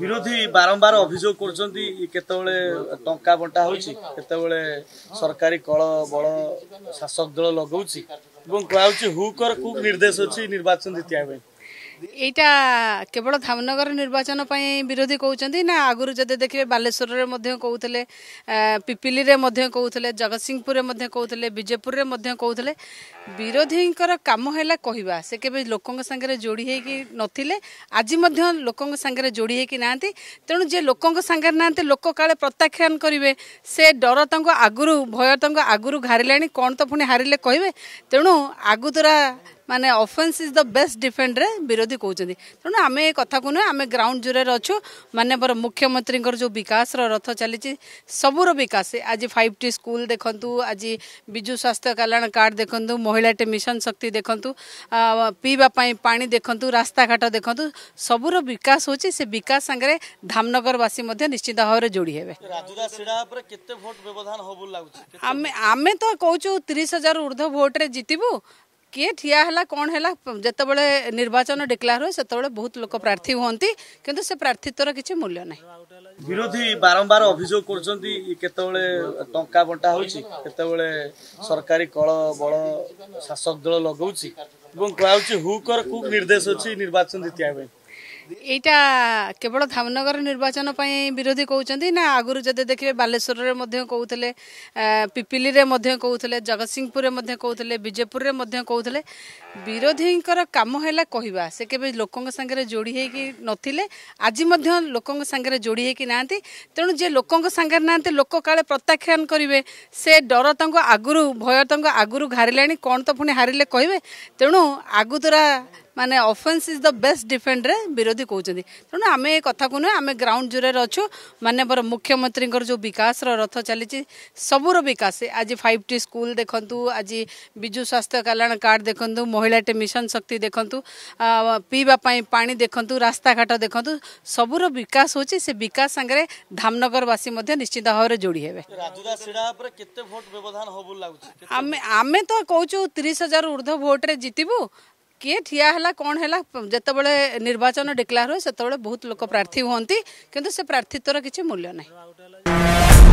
विरोधी बारंबार अभियोग करते टंका बंटा होते सरकारी कल बल शासक दल लगौच कहूँ हुकर कु निर्देश अच्छी निर्वाचन जीतने एटा केवल धामनगर निर्वाचन विरोधी कहते ना आगुरी जदि देखिए बालेश्वर में कहते पिपिली कहते जगत सिंहपुर में कहते विजयपुर में कहते विरोधी कम है कहवा से केवे लोक सांगे जोड़ी होगी नथिले आज लोक सांगे जोड़ी होगी ना तेणु जे लोक सांगे ना लोक काले प्रत्याख्यान करेंगे से डर तक आगुरी भय तक आगुरी हारे कौन तो पुणी हारे कहे तेणु आगुतरा माने offence is the best defend रे विरोधी कहते तेणु आम ये कथा को ना आम ग्राउंड जीरो अच्छू मानवर मुख्यमंत्री जो विकास रथ चली सबूर विकास आज 5T स्कूल देखूँ आज विजु स्वास्थ्य कल्याण कार्ड देखूँ महिलाटे मिशन शक्ति देखूँ पीवाई पा देखूँ रास्ताघाट देखूँ सबूर विकास होची से विकास सांगे धामनगरवासी निश्चित भाव जोड़ी हे आम तो कहूँ 30,000 ऊर्ध्व भोट्रे जितबू किए ठिया है कौन है जिते बड़े निर्वाचन डिक्लेयर हुए से बहुत लोग प्रार्थी होती किंतु से प्रार्थीतर किसी मूल्य ना विरोधी बारंबार अभियोग करते टंका बंटा होते सरकारी कल बल शासक दल लगौच कहूँ हुकर कु निर्देश अच्छी निर्वाचन जीतने एटा केवल धामनगर निर्वाचन विरोधी कहते ना आगुरी जदि देखिए बालेश्वर में कहते पिपिली कहते जगत सिंहपुर में कहते विजयपुर में कहते विरोधी कम है कहवा से केवे लोक सांगे जोड़ी होगी नथिले आज लोक सांगे जोड़ी होगी ना तेणु जे लोक सांगे ना लोक काले प्रत्याख्यान करेंगे से डर तक आगुरी भय तक आगुरी हारे कौन तो पुणी हारे कहे तेणु आगुतरा माने offence is the best defend रे विरोधी कहते तेणु आम ये कथा को ना आम ग्राउंड जीरो अच्छू मानवर मुख्यमंत्री जो विकास रथ चली सबूर विकास आज 5T स्कूल देखूँ आज विजु स्वास्थ्य कल्याण कार्ड देखूँ महिलाटे मिशन शक्ति देखूँ पीवाई पा देखूँ रास्ताघाट देखूँ सबूर विकास होची से विकास सांगे धामनगरवासी निश्चित भाव जोड़ी हे आम तो कहूँ 30,000 ऊर्ध्व भोट्रे जितबू किए ठिया है कौन है जिते बड़े निर्वाचन डिक्लेयर हुए से बहुत लोग प्रार्थी होती किंतु से प्रार्थीतर किसी मूल्य ना।